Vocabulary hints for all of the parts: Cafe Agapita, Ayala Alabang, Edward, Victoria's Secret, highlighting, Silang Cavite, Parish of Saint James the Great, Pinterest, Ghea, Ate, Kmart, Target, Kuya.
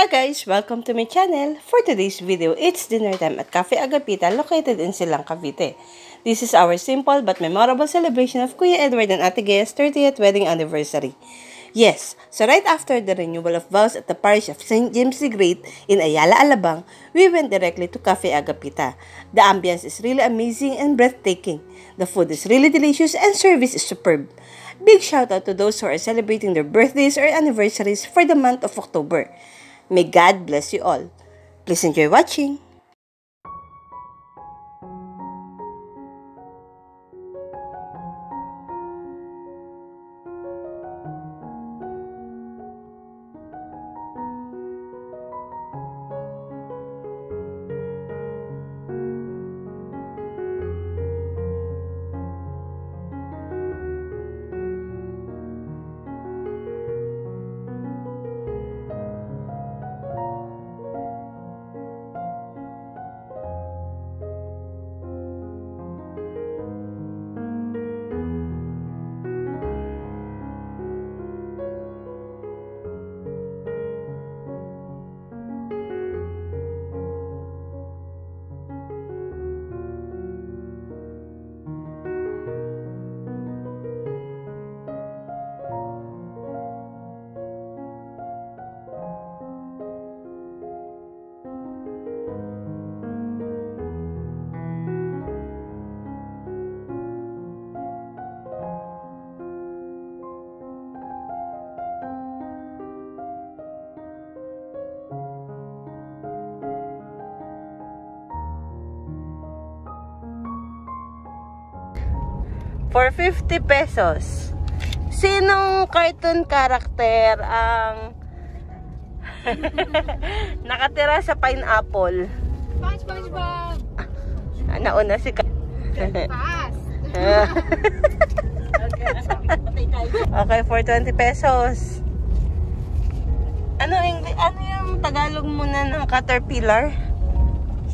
Hi guys! Welcome to my channel! For today's video, it's dinner time at Cafe Agapita located in Silang, Cavite. This is our simple but memorable celebration of Kuya Edward and Ate Gea's 30th wedding anniversary. Yes, so right after the renewal of vows at the Parish of Saint James the Great in Ayala Alabang, we went directly to Cafe Agapita. The ambience is really amazing and breathtaking. The food is really delicious and service is superb. Big shout out to those who are celebrating their birthdays or anniversaries for the month of October. May God bless you all. Please enjoy watching. For 50 pesos. Sinong cartoon character ang nakatira sa pineapple? SpongeBob. Nauna si Ka. Okay, for 20 pesos. Ano yung Tagalog muna ng caterpillar?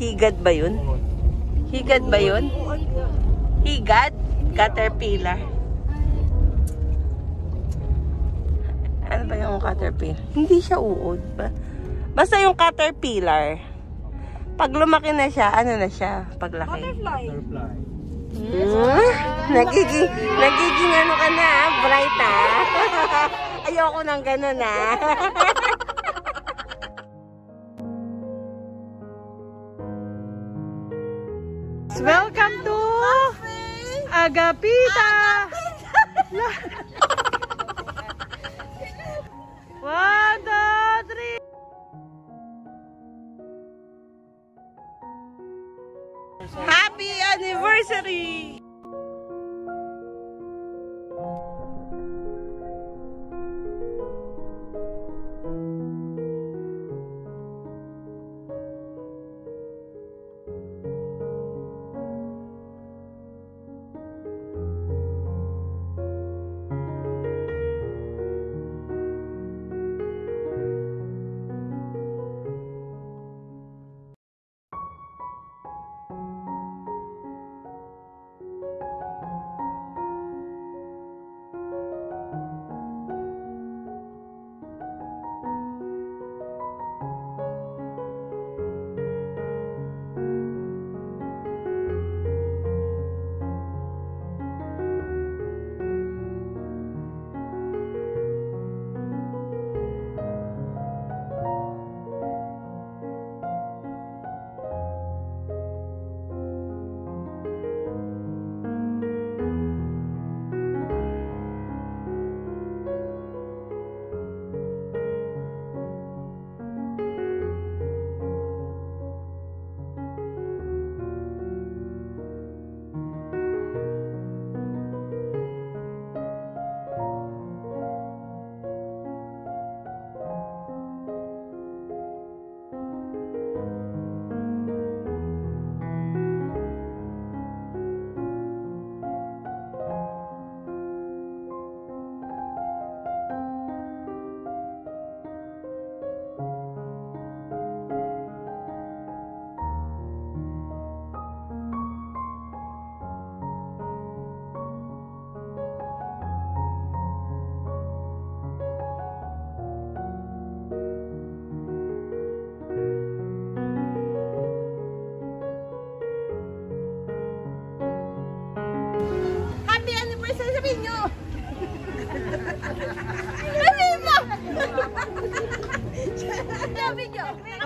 Higad ba 'yun? Higad ba 'yun? Higad? Caterpillar. Ano ba yung caterpillar? Hindi siya uod ba? Basta yung caterpillar. Pag lumaki na siya, ano na siya? Paglaki. Butterfly. Nagiging ano ka na, bright ha? Ayoko nang ganun ha? Welcome to Agapita! Agapita! 1, 2, 3! Happy anniversary!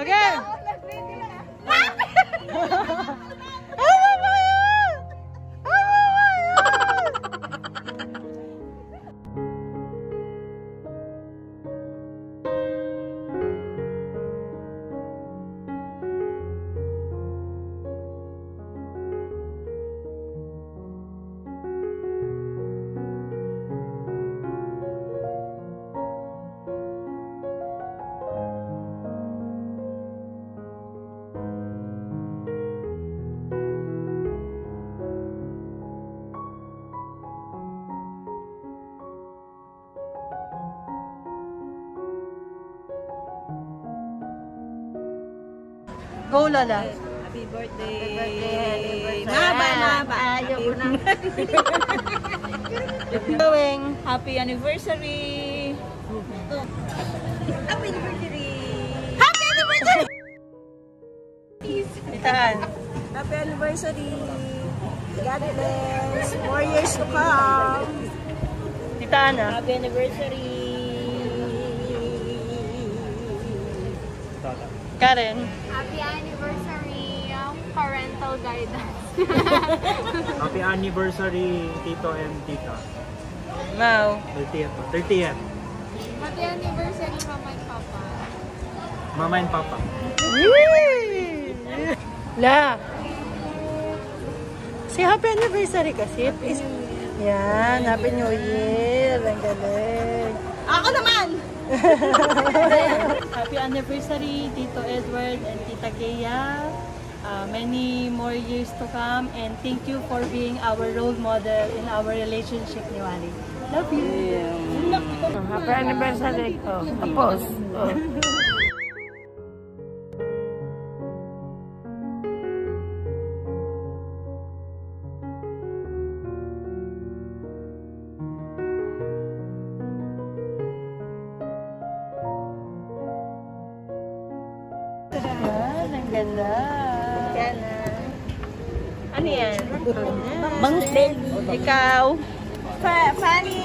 Okay. Go, Lola. Happy birthday. Happy birthday. Mahaba. Ayaw na. Going. Happy anniversary. Happy anniversary. Happy anniversary. Happy anniversary. God bless. More years to come. Tita Ana. Happy anniversary. Karen. Happy anniversary, parental guidance. Happy anniversary, Tito and Tita. Wow. 30th. Happy anniversary, Mama and Papa. Mama and Papa. La. Say happy anniversary kasi. Yan, happy new year. Ang galing. Ako naman! Happy anniversary, Tito Edward and Tita Kea. Many more years to come, and thank you for being our role model in our relationship, ni Wally. Love you. Happy anniversary ko. Tapos. Ganda. Ganda. Ano yan? Bangset. Ikaw. Fanny.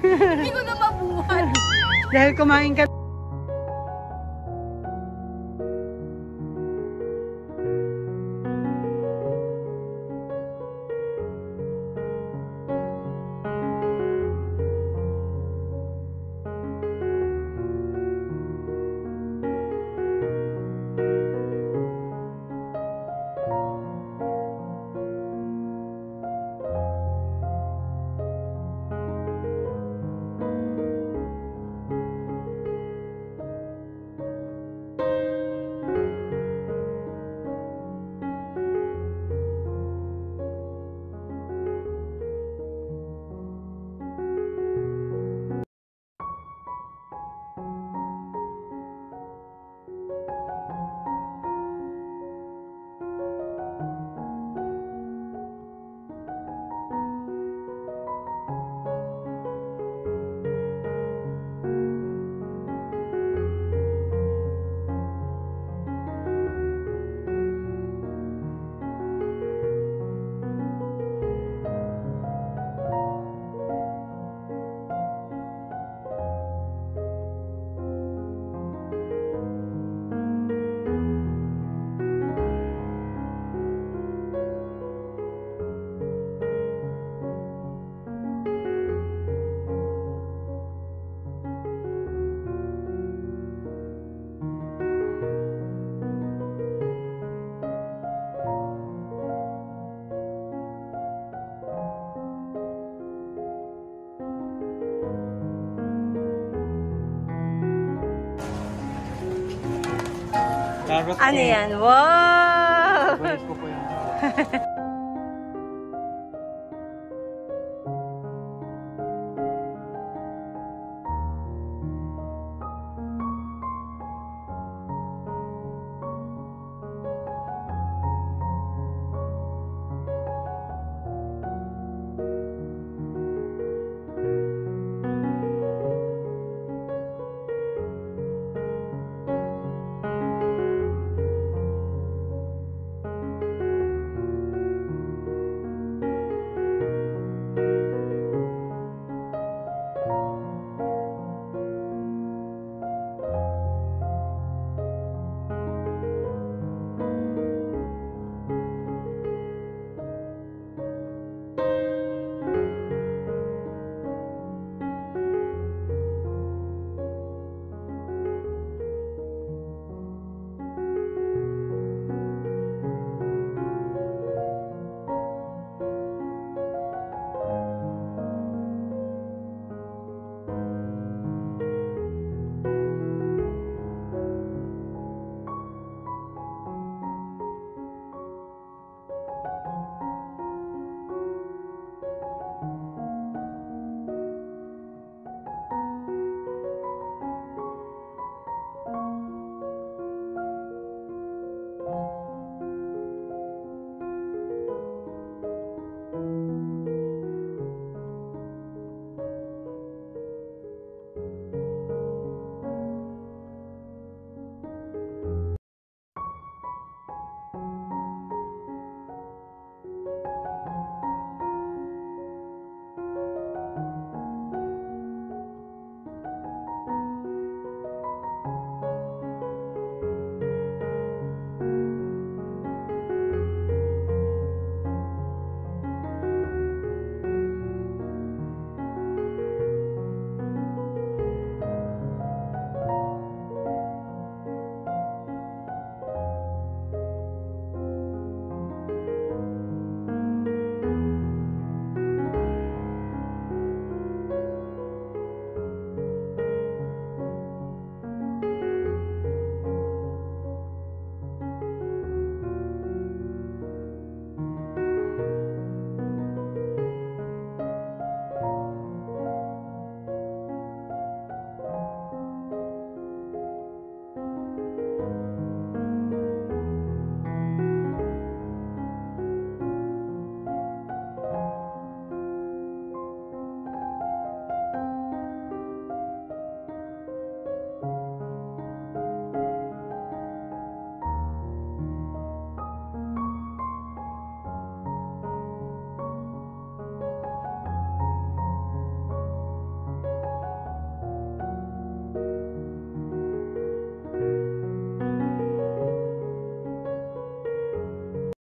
Hindi ko na mabuhat. Dahil kumain ka. Ano yan? Wow!